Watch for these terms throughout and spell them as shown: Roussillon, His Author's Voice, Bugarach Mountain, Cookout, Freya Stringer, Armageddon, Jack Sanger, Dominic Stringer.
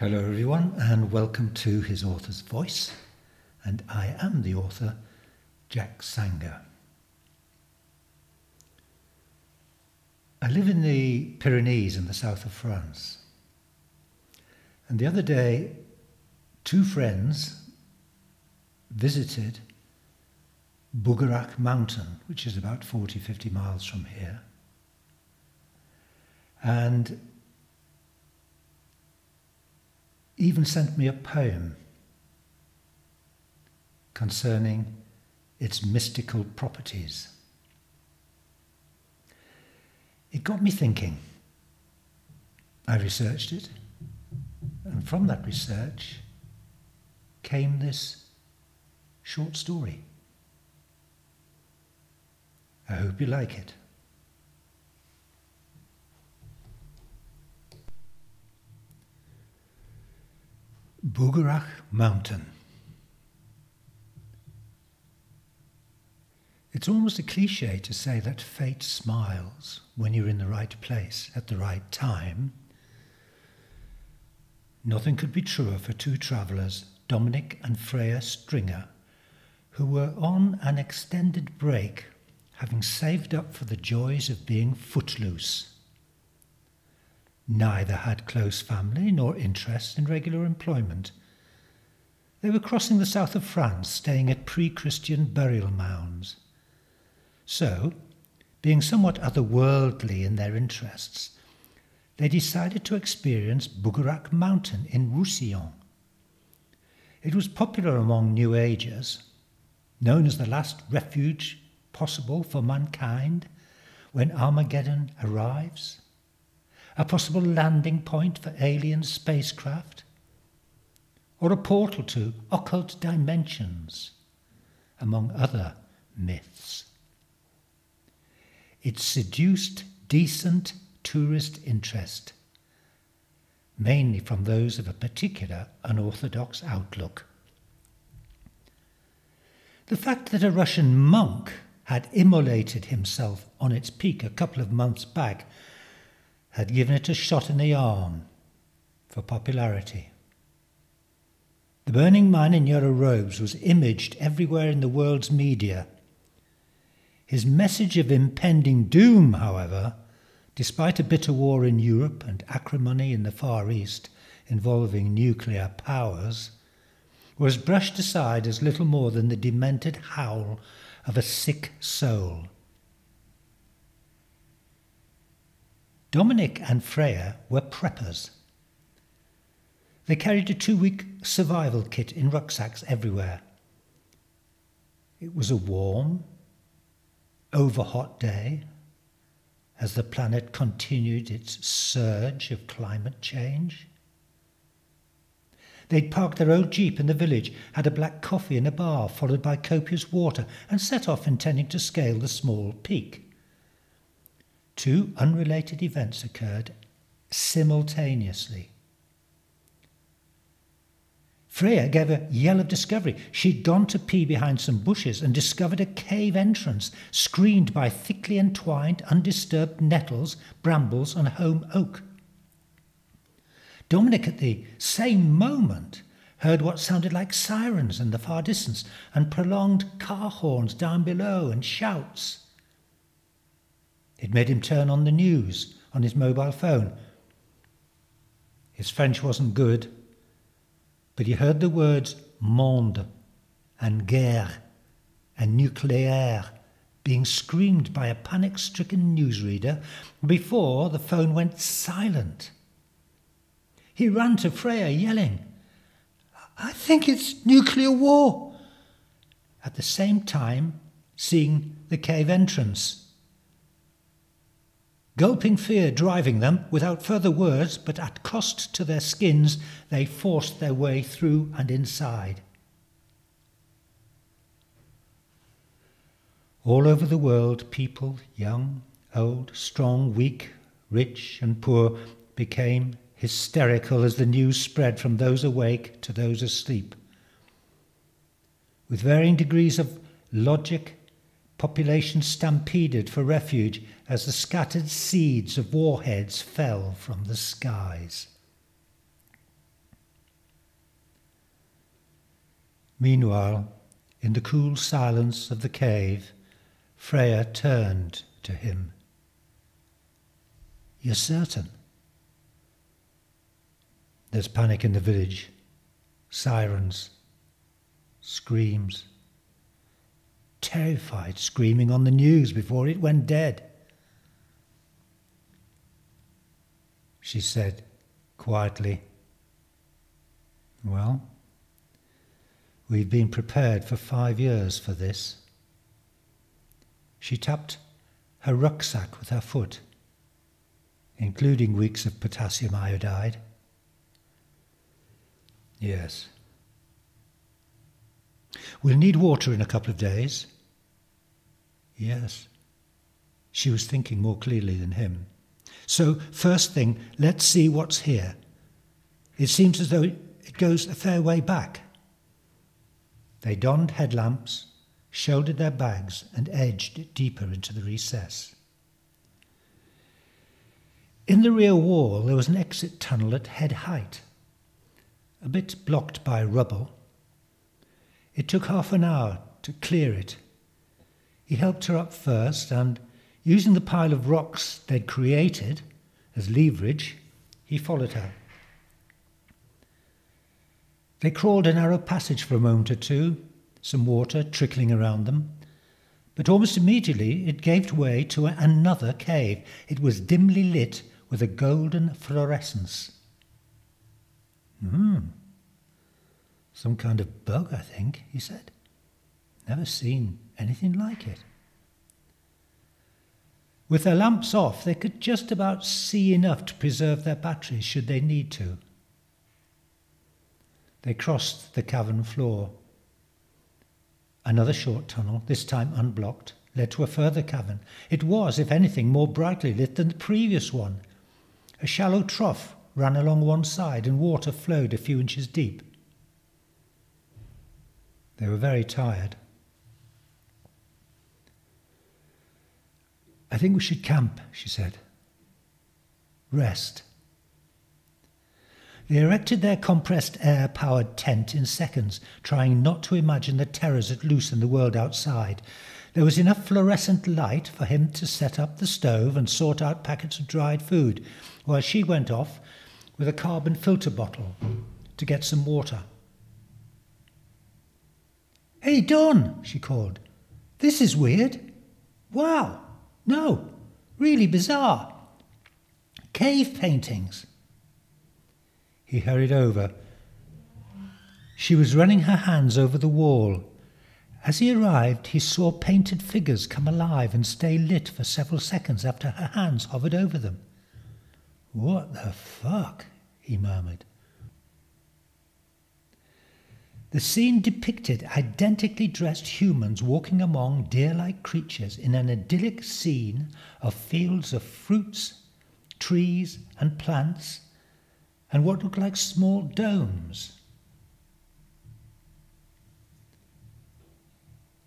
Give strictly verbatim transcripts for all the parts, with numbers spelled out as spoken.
Hello everyone, and welcome to His Author's Voice, and I am the author, Jack Sanger. I live in the Pyrenees in the south of France, and the other day two friends visited Bugarach Mountain, which is about forty to fifty miles from here, and even sent me a poem concerning its mystical properties. It got me thinking. I researched it, and from that research came this short story. I hope you like it. Bugarach Mountain. It's almost a cliche to say that fate smiles when you're in the right place at the right time. Nothing could be truer for two travellers, Dominic and Freya Stringer, who were on an extended break, having saved up for the joys of being footloose. Neither had close family nor interest in regular employment. They were crossing the south of France, staying at pre-Christian burial mounds. So, being somewhat otherworldly in their interests, they decided to experience Bugarach Mountain in Roussillon. It was popular among New Agers, known as the last refuge possible for mankind when Armageddon arrives. A possible landing point for alien spacecraft, or a portal to occult dimensions, among other myths. It seduced decent tourist interest, mainly from those of a particular unorthodox outlook. The fact that a Russian monk had immolated himself on its peak a couple of months back had given it a shot in the arm for popularity. The burning man in yellow robes was imaged everywhere in the world's media. His message of impending doom, however, despite a bitter war in Europe and acrimony in the Far East involving nuclear powers, was brushed aside as little more than the demented howl of a sick soul. Dominic and Freya were preppers. They carried a two-week survival kit in rucksacks everywhere. It was a warm, over-hot day as the planet continued its surge of climate change. They'd parked their old jeep in the village, had a black coffee in a bar, followed by copious water, and set off intending to scale the small peak. Two unrelated events occurred simultaneously. Freya gave a yell of discovery. She'd gone to pee behind some bushes and discovered a cave entrance screened by thickly entwined, undisturbed nettles, brambles, and home oak. Dominic, at the same moment, heard what sounded like sirens in the far distance and prolonged car horns down below and shouts. It made him turn on the news on his mobile phone. His French wasn't good, but he heard the words monde and guerre and nucléaire being screamed by a panic-stricken newsreader before the phone went silent. He ran to Freya yelling, "I think it's nuclear war," at the same time seeing the cave entrance. Gulping fear driving them, without further words, but at cost to their skins, they forced their way through and inside. All over the world, people, young, old, strong, weak, rich and poor, became hysterical as the news spread from those awake to those asleep. With varying degrees of logic, population stampeded for refuge as the scattered seeds of warheads fell from the skies. Meanwhile, in the cool silence of the cave, Freya turned to him. "You're certain?" There's panic in the village, sirens, screams, terrified screaming on the news before it went dead. She said quietly, "Well, we've been prepared for five years for this." She tapped her rucksack with her foot, including weeks of potassium iodide. "Yes. We'll need water in a couple of days." "Yes." She was thinking more clearly than him. "So, first thing, let's see what's here. It seems as though it goes a fair way back." They donned headlamps, shouldered their bags, and edged deeper into the recess. In the rear wall there was an exit tunnel at head height, a bit blocked by rubble. It took half an hour to clear it. He helped her up first, and, using the pile of rocks they'd created as leverage, he followed her. They crawled a narrow passage for a moment or two, some water trickling around them, but almost immediately it gave way to another cave. It was dimly lit with a golden fluorescence. "Hmm, some kind of bug, I think," he said. "Never seen anything like it." With their lamps off, they could just about see enough to preserve their batteries should they need to. They crossed the cavern floor. Another short tunnel, this time unblocked, led to a further cavern. It was, if anything, more brightly lit than the previous one. A shallow trough ran along one side, and water flowed a few inches deep. They were very tired. "I think we should camp," she said. "Rest." They erected their compressed air-powered tent in seconds, trying not to imagine the terrors at loose in the world outside. There was enough fluorescent light for him to set up the stove and sort out packets of dried food, while she went off with a carbon filter bottle to get some water. "Hey, Dawn," she called. "This is weird. Wow. No, really bizarre. Cave paintings." He hurried over. She was running her hands over the wall. As he arrived, he saw painted figures come alive and stay lit for several seconds after her hands hovered over them. "What the fuck?" he murmured. The scene depicted identically dressed humans walking among deer-like creatures in an idyllic scene of fields of fruits, trees and plants, and what looked like small domes.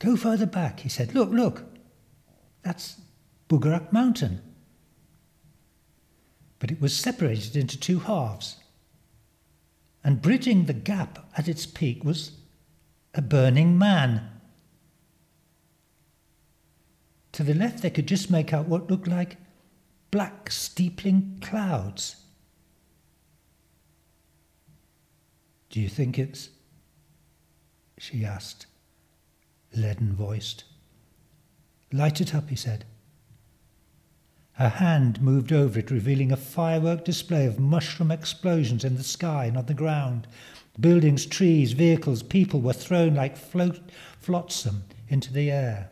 "Go further back," he said. "Look, look, that's Bugarach Mountain." But it was separated into two halves, and bridging the gap at its peak was a burning man. To the left they could just make out what looked like black steepling clouds. "Do you think it's—" she asked, leaden-voiced. "Light it up," he said. Her hand moved over it, revealing a firework display of mushroom explosions in the sky and on the ground. Buildings, trees, vehicles, people were thrown like float, flotsam into the air.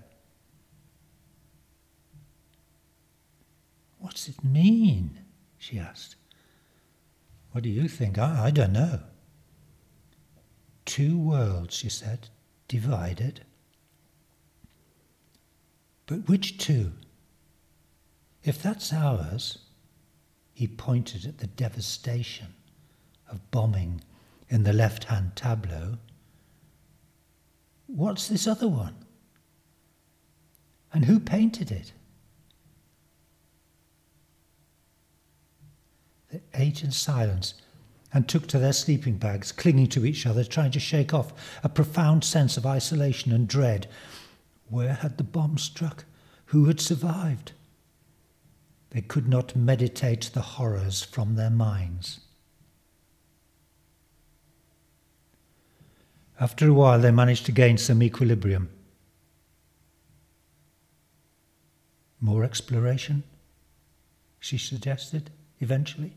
"What's it mean?" she asked. "What do you think? I, I don't know." "Two worlds," she said, "divided." "But which two? If that's ours—" He pointed at the devastation of bombing in the left-hand tableau. "What's this other one? And who painted it?" They ate in silence, and took to their sleeping bags, clinging to each other, trying to shake off a profound sense of isolation and dread. Where had the bomb struck? Who had survived? They could not meditate the horrors from their minds. After a while, they managed to gain some equilibrium. More exploration, she suggested, eventually.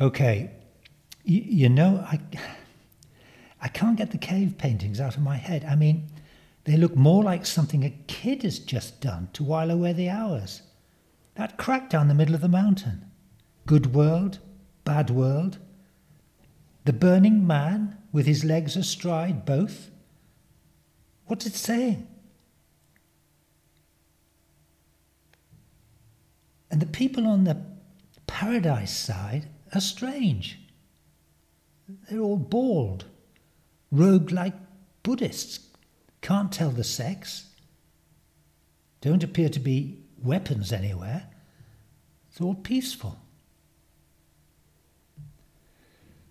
Okay, you, you know, I, I can't get the cave paintings out of my head. I mean, they look more like something a kid has just done to while away the hours. That crack down the middle of the mountain. Good world, bad world. The burning man with his legs astride, both. What's it saying? And the people on the paradise side are strange. They're all bald, robed like Buddhists, can't tell the sex, don't appear to be weapons anywhere. It's all peaceful.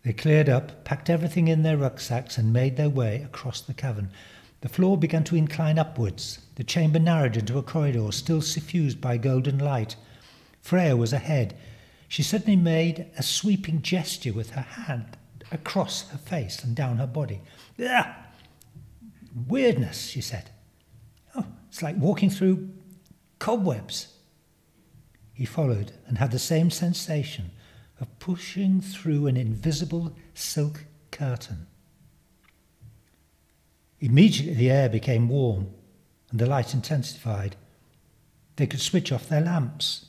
They cleared up, packed everything in their rucksacks and made their way across the cavern. The floor began to incline upwards. The chamber narrowed into a corridor, still suffused by golden light. Freya was ahead. She suddenly made a sweeping gesture with her hand across her face and down her body. "Ugh! Weirdness," she said. "Oh, it's like walking through cobwebs." He followed and had the same sensation of pushing through an invisible silk curtain. Immediately the air became warm and the light intensified. They could switch off their lamps.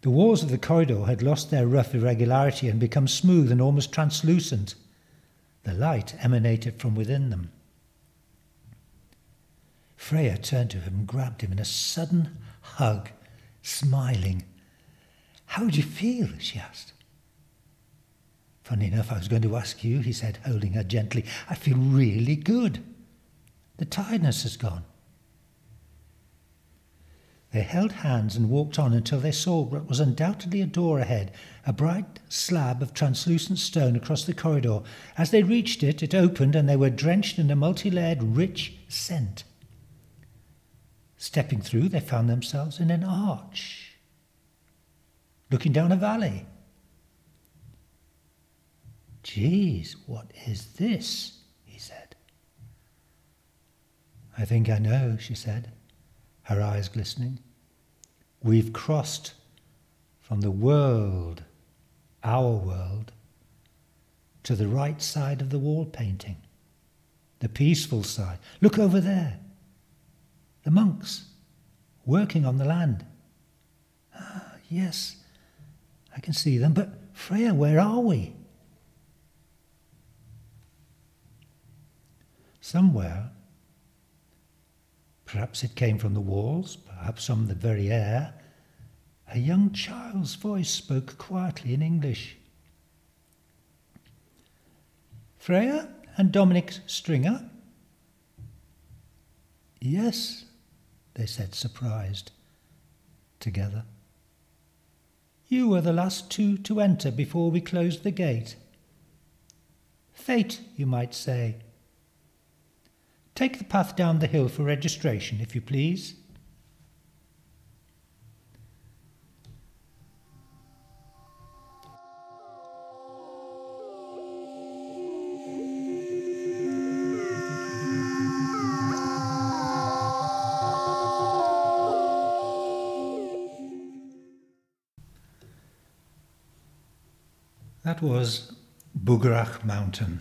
The walls of the corridor had lost their rough irregularity and become smooth and almost translucent. The light emanated from within them. Freya turned to him and grabbed him in a sudden hug, smiling. "How do you feel?" she asked. "Funny enough, I was going to ask you," he said, holding her gently. "I feel really good. The tiredness has gone." They held hands and walked on until they saw what was undoubtedly a door ahead, a bright slab of translucent stone across the corridor. As they reached it, it opened and they were drenched in a multi-layered, rich scent. Stepping through, they found themselves in an arch, looking down a valley. "Geez, what is this?" he said. "I think I know," she said, her eyes glistening. "We've crossed from the world, our world, to the right side of the wall painting, the peaceful side. Look over there, the monks working on the land." "Ah, yes, I can see them, but Freya, where are we?" Somewhere, perhaps it came from the walls, perhaps from the very air, a young child's voice spoke quietly in English. "Freya and Dominic Stringer?" "Yes," they said, surprised, together. "You were the last two to enter before we closed the gate. Fate, you might say. Take the path down the hill for registration, if you please." That was Bugarach Mountain.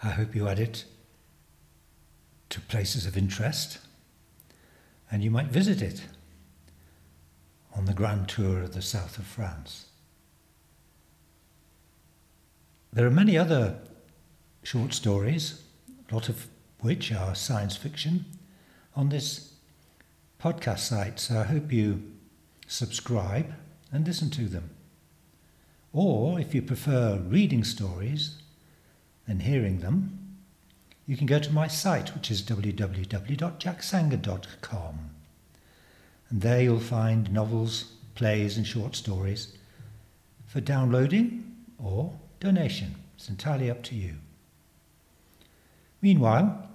I hope you add it to places of interest, and you might visit it on the grand tour of the south of France. There are many other short stories, a lot of which are science fiction, on this podcast site, so I hope you subscribe and listen to them. Or if you prefer reading stories and hearing them, you can go to my site, which is w w w dot jack sanger dot com, and there you'll find novels plays and short stories, for downloading or donation. It's entirely up to you. Meanwhile,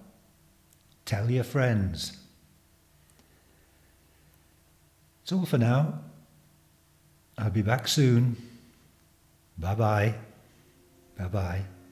tell your friends. It's all for now. I'll be back soon. Bye-bye. Bye-bye.